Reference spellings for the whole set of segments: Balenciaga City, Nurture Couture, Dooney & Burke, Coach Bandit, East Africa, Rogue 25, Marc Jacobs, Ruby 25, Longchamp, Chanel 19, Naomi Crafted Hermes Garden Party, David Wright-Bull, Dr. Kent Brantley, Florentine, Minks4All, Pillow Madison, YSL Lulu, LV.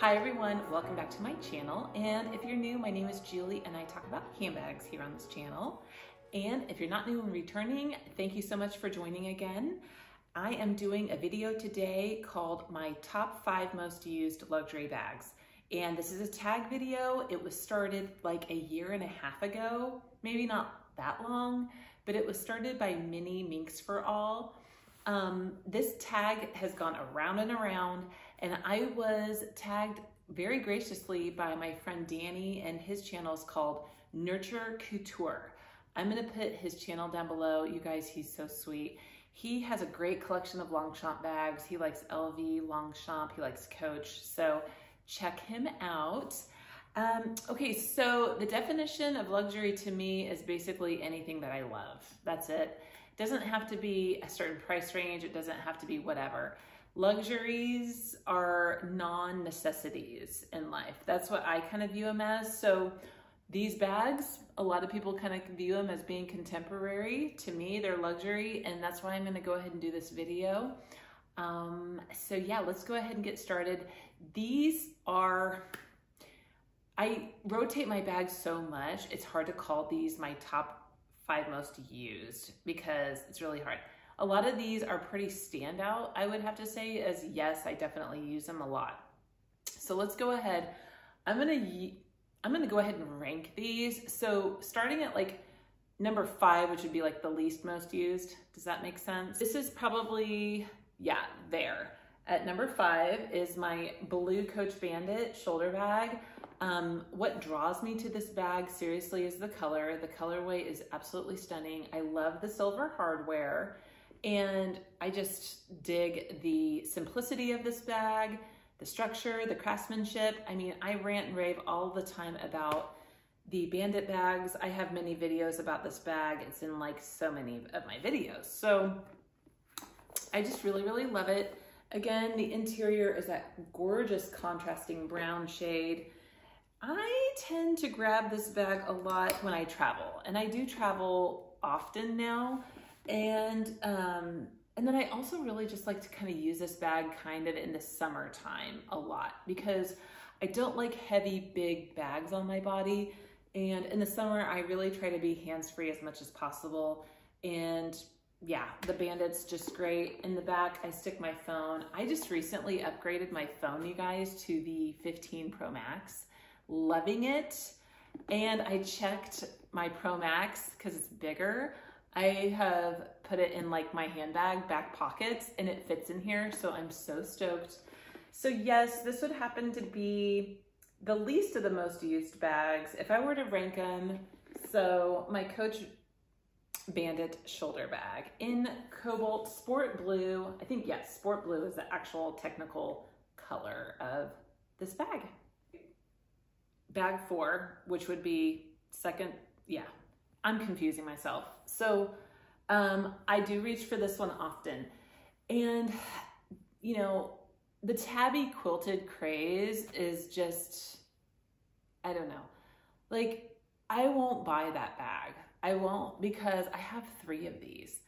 Hi everyone, welcome back to my channel. And if you're new, my name is Julie and I talk about handbags here on this channel. And if you're not new and returning, thank you so much for joining again. I am doing a video today called My Top 5 Most Used Luxury Bags. And this is a tag video. It was started like a year and a half ago, maybe not that long, but it was started by Mini Minks4All. This tag has gone around and around, and I was tagged very graciously by my friend Danny, and his channel is called Nurture Couture. I'm gonna put his channel down below. You guys, he's so sweet. He has a great collection of Longchamp bags. He likes LV, Longchamp, he likes Coach, so check him out. Okay, so the definition of luxury to me is basically anything that I love. That's it. It doesn't have to be a certain price range. It doesn't have to be whatever. Luxuries are non-necessities in life. That's what I kind of view them as. So these bags, a lot of people kind of view them as being contemporary. To me, they're luxury, and that's why I'm gonna go ahead and do this video. So yeah, let's go ahead and get started. These are, I rotate my bags so much, it's hard to call these my top 5 most used because it's really hard. A lot of these are pretty standout, I would have to say, as yes, I definitely use them a lot. So let's go ahead. I'm gonna go ahead and rank these. So starting at like number 5, which would be like the least most used. Does that make sense? This is probably, yeah, there. At number 5 is my blue Coach Bandit shoulder bag. What draws me to this bag, seriously, is the color. The colorway is absolutely stunning. I love the silver hardware, and I just dig the simplicity of this bag, the structure, the craftsmanship. I mean, I rant and rave all the time about the Bandit bags. I have many videos about this bag. It's in like so many of my videos. So I just really, really love it. Again, the interior is that gorgeous contrasting brown shade. I tend to grab this bag a lot when I travel, and I do travel often now. And then I also really just like to kind of use this bag kind of in the summertime a lot, because I don't like heavy, big bags on my body. And in the summer, I really try to be hands-free as much as possible. And yeah, the Bandit's just great. In the back, I stick my phone. I just recently upgraded my phone, you guys, to the 15 Pro Max. Loving it. And I checked my Pro Max because it's bigger. I have put it in like my handbag back pockets, and it fits in here, so I'm so stoked. So yes, this would happen to be the least of the most used bags if I were to rank them. So my Coach Bandit shoulder bag in cobalt sport blue. I think yes, sport blue is the actual technical color of this bag. Bag 4, which would be second, yeah, I'm confusing myself. So I do reach for this one often. And you know, the tabby quilted craze is just, I don't know. Like, I won't buy that bag. I won't, because I have 3 of these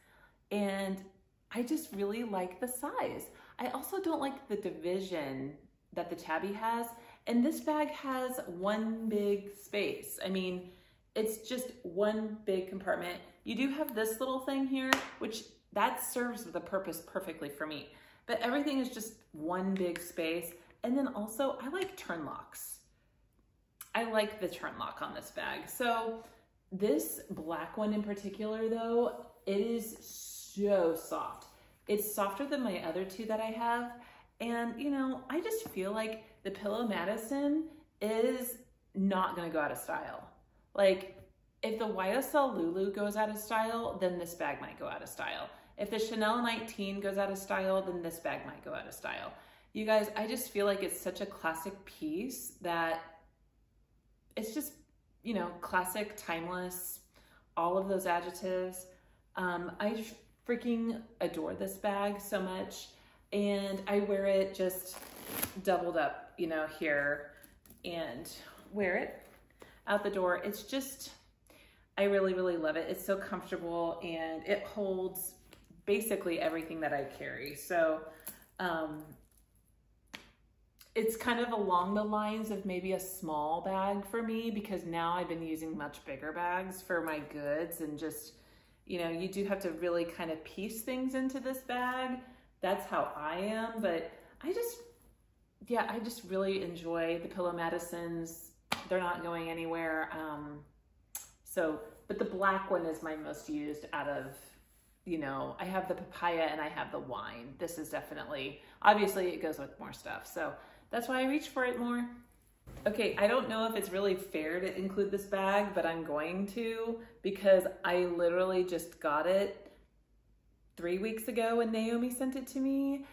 and I just really like the size. I also don't like the division that the tabby has. And this bag has one big space. I mean, it's just one big compartment. You do have this little thing here, which that serves the purpose perfectly for me. But everything is just one big space. And then also I like turn locks. I like the turn lock on this bag. So this black one in particular though, it is so soft. It's softer than my other 2 that I have. And you know, I just feel like the Pillow Madison is not gonna go out of style. Like, if the YSL Lulu goes out of style, then this bag might go out of style. If the Chanel 19 goes out of style, then this bag might go out of style. You guys, I just feel like it's such a classic piece that it's just, you know, classic, timeless, all of those adjectives. I freaking adore this bag so much, and I wear it just doubled up, you know, here, and wear it out the door. It's just, I really, really love it. It's so comfortable, and it holds basically everything that I carry. So it's kind of along the lines of maybe a small bag for me, because now I've been using much bigger bags for my goods, and just, you know, you do have to really kind of piece things into this bag. That's how I am, but I just, yeah, I just really enjoy the Pillow Madisons. They're not going anywhere. So, but the black one is my most used out of, you know, I have the papaya and I have the wine. This is definitely, obviously it goes with more stuff. So that's why I reach for it more. Okay, I don't know if it's really fair to include this bag, but I'm going to, because I literally just got it 3 weeks ago when Naomi sent it to me.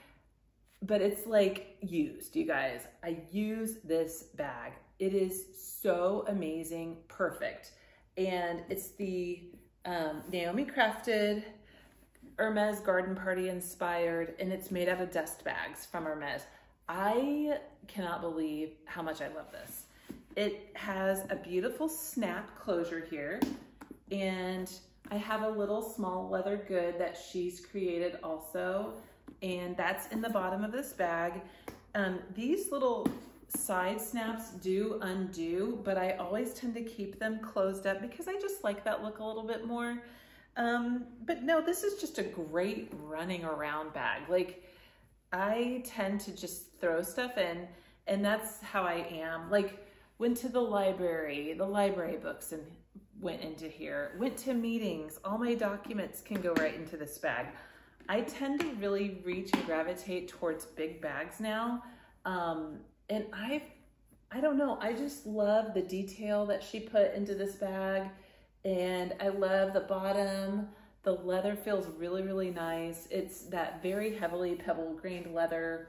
But it's like used, you guys. I use this bag. It is so amazing, perfect. And it's the Naomi Crafted Hermes Garden Party inspired, and it's made out of dust bags from Hermes. I cannot believe how much I love this. It has a beautiful snap closure here, and I have a little small leather good that she's created also, and that's in the bottom of this bag. These little side snaps do undo, but I always tend to keep them closed up because I just like that look a little bit more. But no, this is just a great running around bag. Like, I tend to just throw stuff in, and that's how I am. Like, went to the library books and went into here, went to meetings, all my documents can go right into this bag. I tend to really reach and gravitate towards big bags now. And I don't know, I just love the detail that she put into this bag, and I love the bottom. The leather feels really, really nice. It's that very heavily pebble grained leather.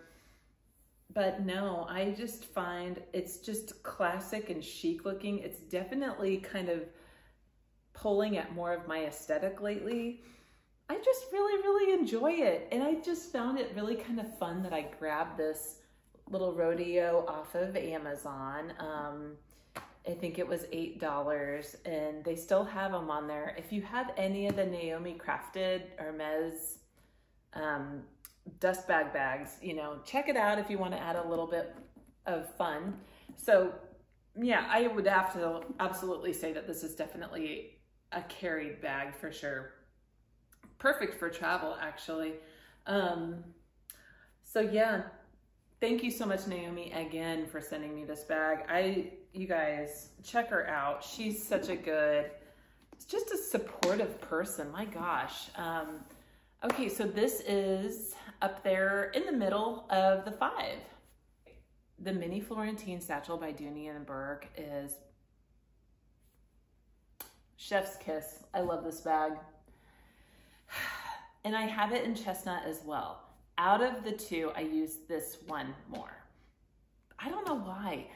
But no, I just find it's just classic and chic looking. It's definitely kind of pulling at more of my aesthetic lately. I just really, really enjoy it. And I just found it really kind of fun that I grabbed this little rodeo off of Amazon. I think it was $8, and they still have them on there. If you have any of the Naomi Crafted Hermes dust bag bags, you know, check it out if you want to add a little bit of fun. So yeah, I would have to absolutely say that this is definitely a carried bag for sure. Perfect for travel, actually. So yeah, thank you so much, Naomi, again, for sending me this bag. You guys, check her out. She's such a good, just a supportive person. My gosh. Okay, so this is up there in the middle of the five. The Mini Florentine Satchel by Dooney and Burke is chef's kiss. I love this bag. And I have it in chestnut as well. Out of the two, I use this one more. I don't know why.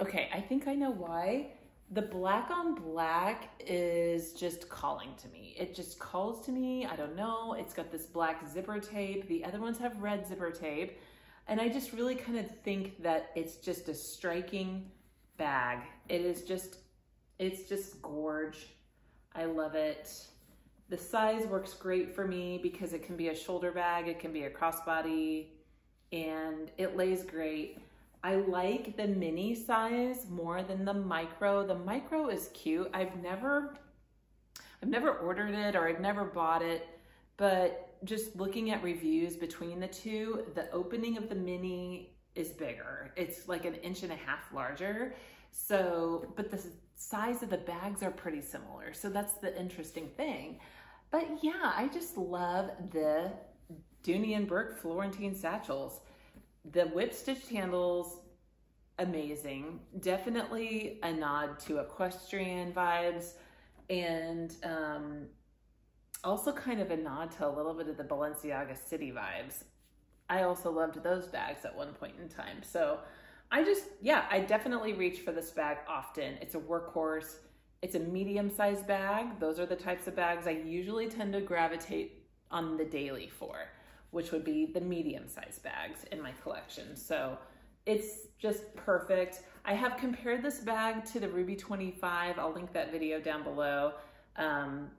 Okay, I think I know why. The black on black is just calling to me. It just calls to me, I don't know. It's got this black zipper tape. The other ones have red zipper tape. And I just really kind of think that it's just a striking bag. It is just, it's just gorge. I love it. The size works great for me because it can be a shoulder bag, it can be a crossbody, and it lays great. I like the mini size more than the micro. The micro is cute. I've never ordered it, or I've never bought it, but just looking at reviews between the two, the opening of the mini is bigger. It's like 1.5 inches larger. So, but the size of the bags are pretty similar. So that's the interesting thing. But yeah, I just love the Dooney & Burke Florentine satchels. The whip stitched handles, amazing. Definitely a nod to equestrian vibes, and also kind of a nod to a little bit of the Balenciaga City vibes. I also loved those bags at one point in time. So I just, yeah, I definitely reach for this bag often. It's a workhorse. It's a medium-sized bag. Those are the types of bags I usually tend to gravitate on the daily for, which would be the medium-sized bags in my collection. So it's just perfect. I have compared this bag to the Ruby 25. I'll link that video down below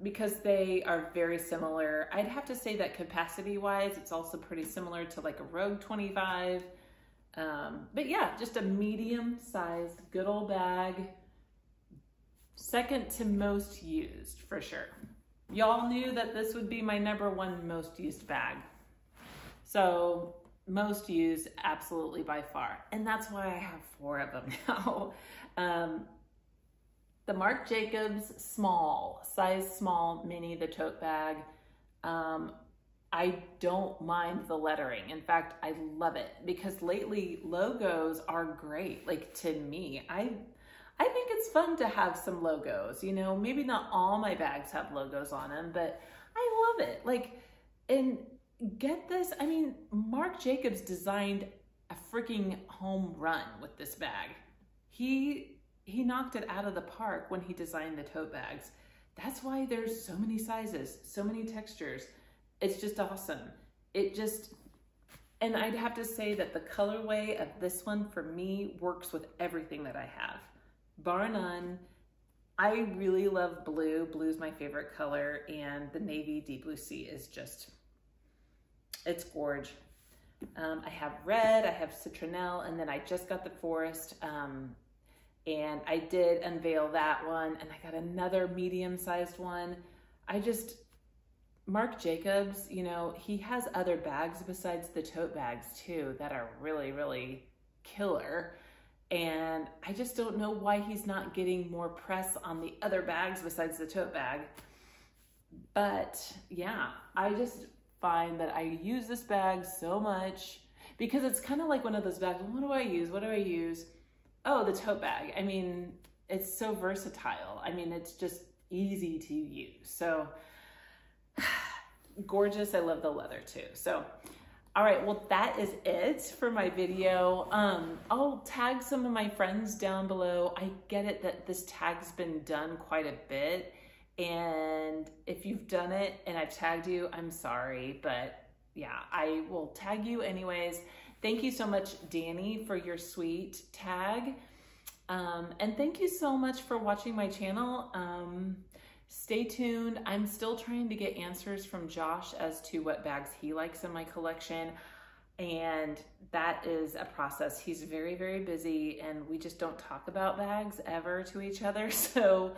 because they are very similar. I'd have to say that capacity-wise, it's also pretty similar to like a Rogue 25. But yeah, just a medium-sized good old bag, second to most used for sure. Y'all knew that this would be my #1 most used bag. So most used, absolutely, by far. And that's why I have 4 of them now. The Marc Jacobs small, size small mini, the tote bag. I don't mind the lettering. In fact, I love it because lately logos are great. Like, to me, I think it's fun to have some logos, you know. Maybe not all my bags have logos on them, but I love it. Like, and get this, I mean, Marc Jacobs designed a freaking home run with this bag. He knocked it out of the park when he designed the tote bags. That's why there's so many sizes, so many textures. It's just awesome. It just, and I'd have to say that the colorway of this one for me works with everything that I have, bar none. I really love blue. Blue's my favorite color, and the navy deep blue sea is just, it's gorge. I have red, I have citronelle, and then I just got the forest. And I did unveil that one, and I got another medium-sized one. I just, Marc Jacobs, you know, he has other bags besides the tote bags too that are really, really killer. And I just don't know why he's not getting more press on the other bags besides the tote bag. But yeah, I just find that I use this bag so much because it's kind of like one of those bags. What do I use? What do I use? Oh, the tote bag. I mean, it's so versatile. I mean, it's just easy to use. So gorgeous. I love the leather too. So, all right, well, that is it for my video. I'll tag some of my friends down below. I get it that this tag's been done quite a bit, and if you've done it and I've tagged you, I'm sorry, but yeah, I will tag you anyways. Thank you so much, Danny, for your sweet tag. And thank you so much for watching my channel. Stay tuned. I'm still trying to get answers from Josh as to what bags he likes in my collection. And that is a process. He's very, very busy, and we just don't talk about bags ever to each other. So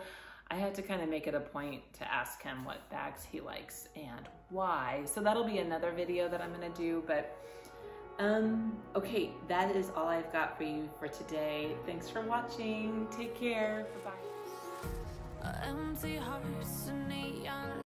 I had to kind of make it a point to ask him what bags he likes and why. So that'll be another video that I'm going to do. But okay, that is all I've got for you for today. Thanks for watching. Take care. Bye-bye. Empty hearts and neon.